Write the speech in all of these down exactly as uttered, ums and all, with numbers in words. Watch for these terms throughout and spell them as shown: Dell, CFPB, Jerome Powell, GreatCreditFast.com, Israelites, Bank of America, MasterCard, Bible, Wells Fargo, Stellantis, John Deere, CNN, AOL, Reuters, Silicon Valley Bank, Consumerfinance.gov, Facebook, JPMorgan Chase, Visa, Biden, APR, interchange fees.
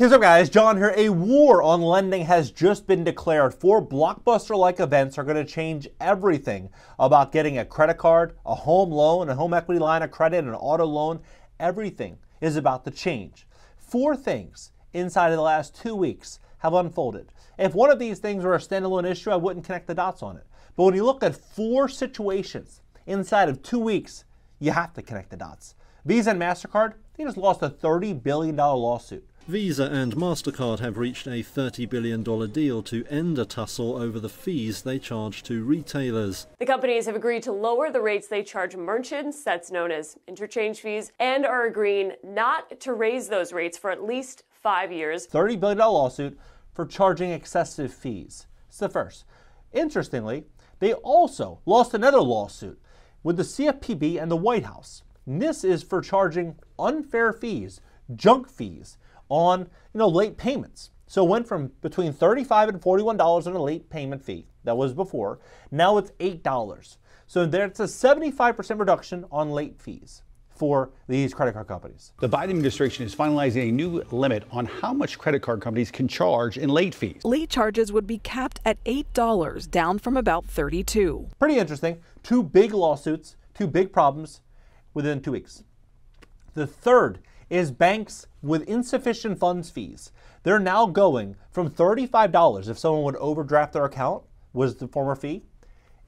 Here's up, guys. John here. A war on lending has just been declared. Four blockbuster-like events are going to change everything about getting a credit card, a home loan, a home equity line of credit, an auto loan. Everything is about to change. Four things inside of the last two weeks have unfolded. If one of these things were a standalone issue, I wouldn't connect the dots on it. But when you look at four situations inside of two weeks, you have to connect the dots. Visa and MasterCard, they just lost a thirty billion dollars lawsuit. Visa and MasterCard have reached a thirty billion dollars deal to end a tussle over the fees they charge to retailers. The companies have agreed to lower the rates they charge merchants, that's known as interchange fees, and are agreeing not to raise those rates for at least five years. thirty billion dollars lawsuit for charging excessive fees. It's the first. Interestingly, they also lost another lawsuit with the C F P B and the White House. And this is for charging unfair fees, junk fees, on you know late payments. So it went from between thirty-five and forty-one dollars on a late payment fee that was before. Now it's eight dollars. So there's a seventy-five percent reduction on late fees for these credit card companies. The Biden administration is finalizing a new limit on how much credit card companies can charge in late fees. Late charges would be capped at eight dollars, down from about thirty-two dollars. Pretty interesting. Two big lawsuits, two big problems within two weeks. The third is banks with insufficient funds fees. They're now going from thirty-five dollars if someone would overdraft their account, was the former fee.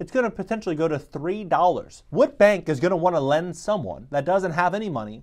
It's going to potentially go to three dollars. What bank is going to want to lend someone that doesn't have any money,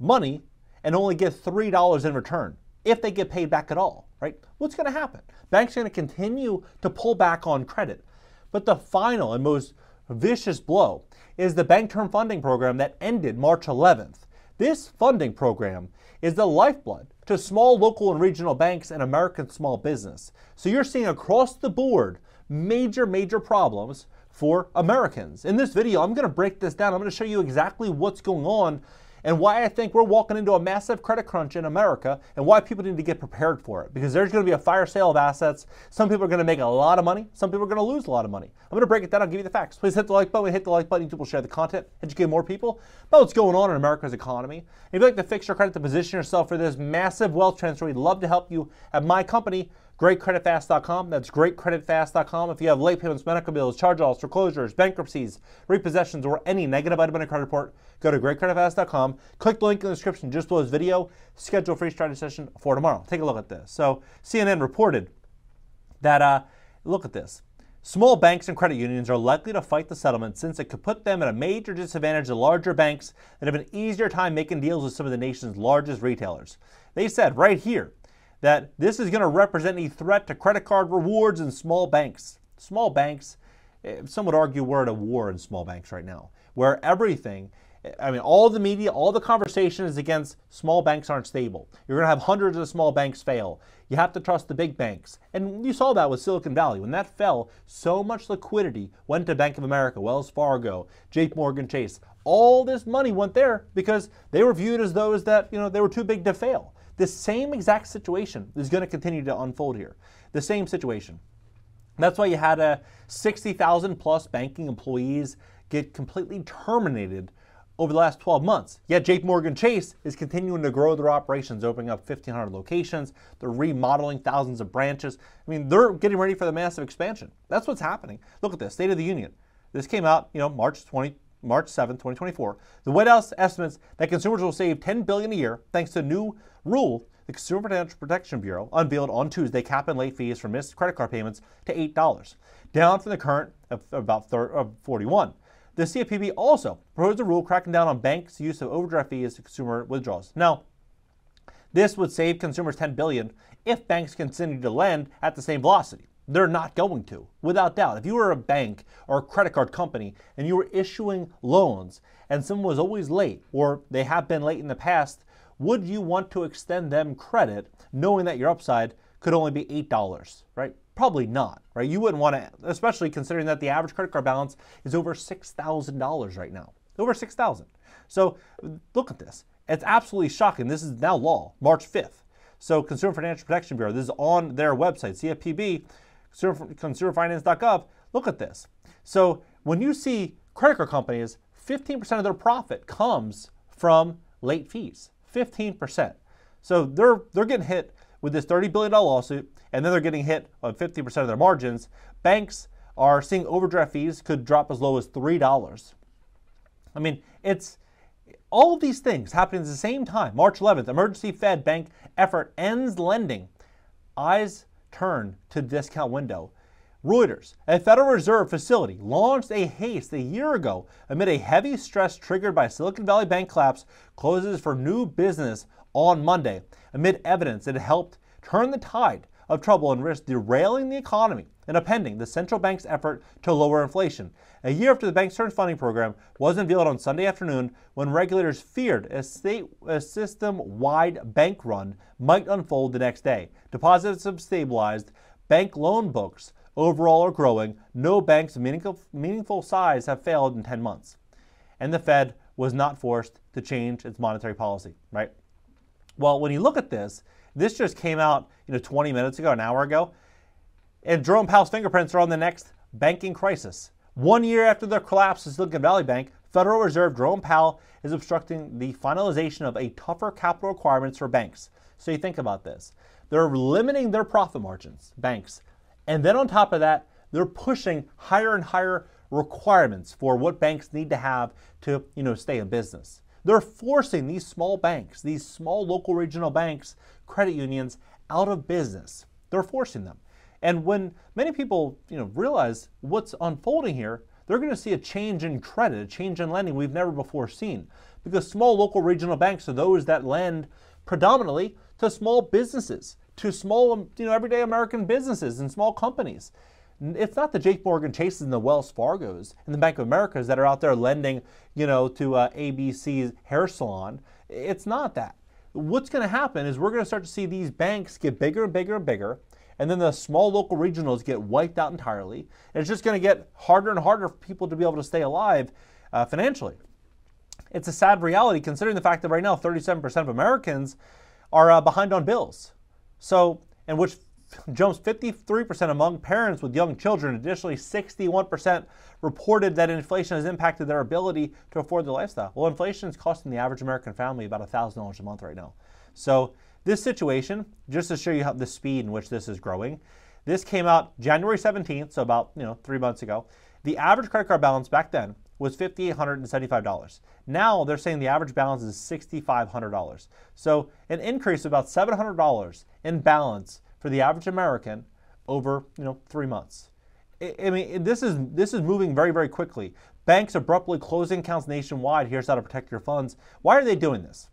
money, and only get three dollars in return if they get paid back at all, right? What's going to happen? Banks are going to continue to pull back on credit. But the final and most vicious blow is the Bank Term Funding Program that ended March eleventh. This funding program is the lifeblood to small, local, and regional banks and American small business. So you're seeing across the board major, major problems for Americans. In this video, I'm going to break this down. I'm going to show you exactly what's going on and why I think we're walking into a massive credit crunch in America and why people need to get prepared for it. Because there's going to be a fire sale of assets. Some people are going to make a lot of money. Some people are going to lose a lot of money. I'm going to break it down. I'll give you the facts. Please hit the like button. Hit the like button. YouTube will share the content. Educate more people about what's going on in America's economy. And if you'd like to fix your credit to position yourself for this massive wealth transfer, we'd love to help you at my company, Great Credit Fast dot com. That's Great Credit Fast dot com. If you have late payments, medical bills, charge-offs, foreclosures, bankruptcies, repossessions, or any negative item in a credit report, go to Great Credit Fast dot com. Click the link in the description just below this video. Schedule a free strategy session for tomorrow. Take a look at this. So C N N reported that, uh, look at this. Small banks and credit unions are likely to fight the settlement since it could put them at a major disadvantage to larger banks that have an easier time making deals with some of the nation's largest retailers. They said right here that this is going to represent a threat to credit card rewards and small banks. Small banks, some would argue we're at a war in small banks right now, where everything, I mean, all the media, all the conversation is against small banks aren't stable. You're going to have hundreds of small banks fail. You have to trust the big banks. And you saw that with Silicon Valley. When that fell, so much liquidity went to Bank of America, Wells Fargo, J P Morgan Chase. All this money went there because they were viewed as those that, you know, they were too big to fail. The same exact situation is going to continue to unfold here. The same situation. That's why you had a sixty thousand plus banking employees get completely terminated over the last twelve months. Yet J P Morgan Chase is continuing to grow their operations, opening up fifteen hundred locations. They're remodeling thousands of branches. I mean, they're getting ready for the massive expansion. That's what's happening. Look at this, State of the Union. This came out, you know, March twentieth. March seventh, twenty twenty-four, the White House estimates that consumers will save ten billion dollars a year thanks to a new rule the Consumer Financial Protection Bureau unveiled on Tuesday, capping late fees for missed credit card payments to eight dollars, down from the current of about forty-one dollars. The C F P B also proposed a rule cracking down on banks' use of overdraft fees to consumer withdrawals. Now, this would save consumers ten billion dollars if banks continue to lend at the same velocity. They're not going to, without doubt. If you were a bank or a credit card company and you were issuing loans and someone was always late or they have been late in the past, would you want to extend them credit knowing that your upside could only be eight dollars, right? Probably not, right? You wouldn't want to, especially considering that the average credit card balance is over six thousand dollars right now, over six thousand dollars. So look at this. It's absolutely shocking. This is now law, March fifth. So Consumer Financial Protection Bureau, this is on their website, C F P B, Consumer finance dot gov, look at this. So when you see credit card companies, fifteen percent of their profit comes from late fees, fifteen percent. So they're they're getting hit with this thirty billion dollar lawsuit, and then they're getting hit on fifty percent of their margins. Banks are seeing overdraft fees could drop as low as three dollars. I mean, it's all of these things happening at the same time. March eleventh, emergency Fed bank effort ends lending. Eyes turn to discount window. Reuters, a Federal Reserve facility launched a haste a year ago amid a heavy stress triggered by Silicon Valley Bank collapse, closes for new business on Monday, amid evidence that it helped turn the tide of trouble and risk derailing the economy and upending the central bank's effort to lower inflation. A year after the bank's term funding program was unveiled on Sunday afternoon, when regulators feared a, state, a system-wide bank run might unfold the next day. Deposits have stabilized, bank loan books overall are growing, no banks of meaningful, meaningful size have failed in ten months. And the Fed was not forced to change its monetary policy, right? Well, when you look at this, this just came out, you know, twenty minutes ago, an hour ago, and Jerome Powell's fingerprints are on the next banking crisis. One year after the collapse of Silicon Valley Bank, Federal Reserve Jerome Powell is obstructing the finalization of a tougher capital requirements for banks. So you think about this. They're limiting their profit margins, banks, and then on top of that, they're pushing higher and higher requirements for what banks need to have to, you know, stay in business. They're forcing these small banks, these small local regional banks, credit unions out of business. They're forcing them. And when many people, you know, realize what's unfolding here, they're going to see a change in credit, a change in lending we've never before seen, because small local regional banks are those that lend predominantly to small businesses, to small, you know, everyday American businesses and small companies. It's not the JPMorgan Chases and the Wells Fargos and the Bank of Americas that are out there lending, you know, to uh, A B C's hair salon. It's not that. What's going to happen is we're going to start to see these banks get bigger and bigger and bigger, and then the small local regionals get wiped out entirely. And it's just going to get harder and harder for people to be able to stay alive uh, financially. It's a sad reality considering the fact that right now thirty-seven percent of Americans are uh, behind on bills. So, and which jumps fifty-three percent among parents with young children. Additionally, sixty-one percent reported that inflation has impacted their ability to afford their lifestyle. Well, inflation is costing the average American family about one thousand dollars a month right now. So this situation, just to show you how the speed in which this is growing, this came out January seventeenth, so about, you know, three months ago. The average credit card balance back then was five thousand eight hundred seventy-five dollars. Now they're saying the average balance is six thousand five hundred dollars. So an increase of about seven hundred dollars in balance for the average American over, you know, three months. I, I mean, this is this is moving very, very quickly. Banks abruptly closing accounts nationwide. Here's how to protect your funds. Why are they doing this?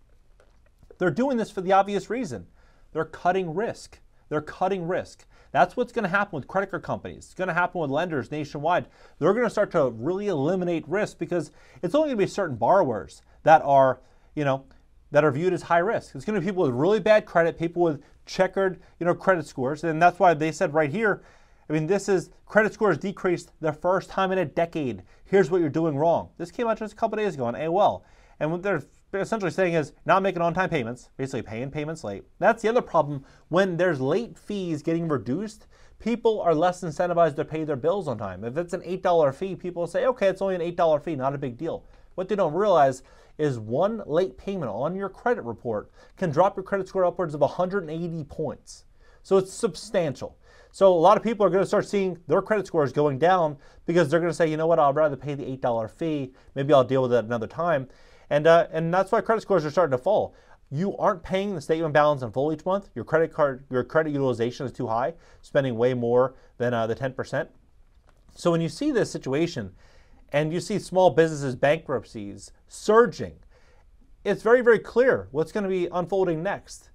They're doing this for the obvious reason. They're cutting risk. They're cutting risk. That's what's going to happen with credit card companies. It's going to happen with lenders nationwide. They're going to start to really eliminate risk because it's only going to be certain borrowers that are, you know, that are viewed as high risk. It's going to be people with really bad credit, people with checkered, you know, credit scores. And that's why they said right here, I mean, this is credit scores decreased the first time in a decade. Here's what you're doing wrong. This came out just a couple days ago on A O L. And what they're essentially saying is not making on-time payments, basically paying payments late. That's the other problem. When there's late fees getting reduced, people are less incentivized to pay their bills on time. If it's an eight dollar fee, people say, okay, it's only an eight dollar fee, not a big deal. What they don't realize is one late payment on your credit report can drop your credit score upwards of one hundred eighty points. So it's substantial. So a lot of people are going to start seeing their credit scores going down because they're going to say, you know what, I'd rather pay the eight dollar fee. Maybe I'll deal with that another time. And, uh, and that's why credit scores are starting to fall. You aren't paying the statement balance in full each month. Your credit card, your credit utilization is too high, spending way more than uh, the ten percent. So when you see this situation and you see small businesses bankruptcies surging, it's very, very clear what's going to be unfolding next.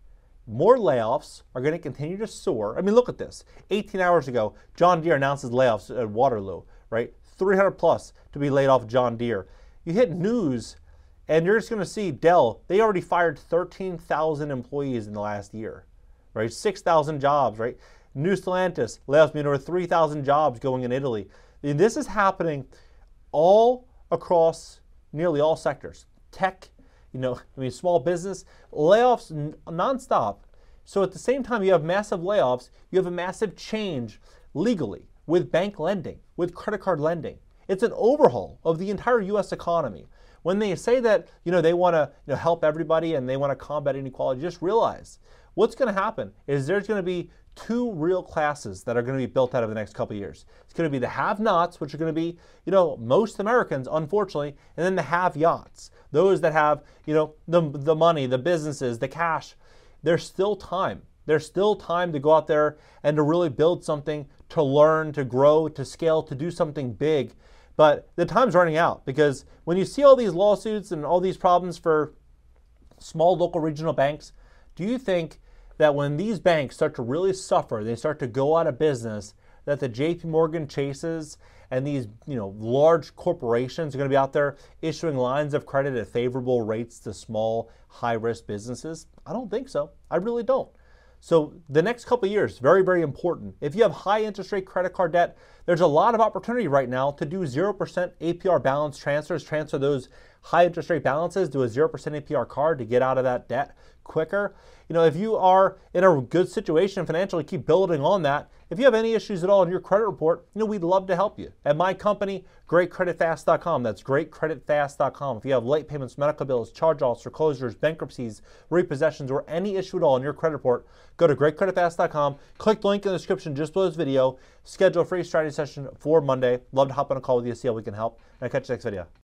More layoffs are going to continue to soar. I mean, look at this. eighteen hours ago, John Deere announces layoffs at Waterloo, right? three hundred plus to be laid off John Deere. You hit news, and you're just going to see Dell, they already fired thirteen thousand employees in the last year, right? six thousand jobs, right? New Stellantis layoffs mean over three thousand jobs going in Italy. And this is happening all across nearly all sectors. Tech, you know, I mean, small business, layoffs nonstop. So at the same time you have massive layoffs, you have a massive change legally with bank lending, with credit card lending. It's an overhaul of the entire U S economy. When they say that, you know, they want to, you know, help everybody and they want to combat inequality, just realize what's going to happen is there's going to be two real classes that are going to be built out over the next couple of years. It's going to be the have-nots, which are going to be, you know, most Americans, unfortunately, and then the have-yots, those that have, you know, the, the money, the businesses, the cash. There's still time. There's still time to go out there and to really build something, to learn, to grow, to scale, to do something big. But the time's running out, because when you see all these lawsuits and all these problems for small local regional banks, do you think that when these banks start to really suffer, they start to go out of business, that the JPMorgan Chases and these, you know, large corporations are going to be out there issuing lines of credit at favorable rates to small, high-risk businesses? I don't think so. I really don't. So the next couple of years, very, very important. If you have high interest rate credit card debt, there's a lot of opportunity right now to do zero percent A P R balance transfers, transfer those high interest rate balances to a zero percent A P R card to get out of that debt quicker. You know, if you are in a good situation financially, keep building on that. If you have any issues at all in your credit report, you know, we'd love to help you. At my company, great credit fast dot com, that's great credit fast dot com. If you have late payments, medical bills, charge-offs, foreclosures, bankruptcies, repossessions, or any issue at all in your credit report, go to great credit fast dot com, click the link in the description just below this video, schedule a free strategy session for Monday. Love to hop on a call with you, see how we can help, and I'll catch you next video.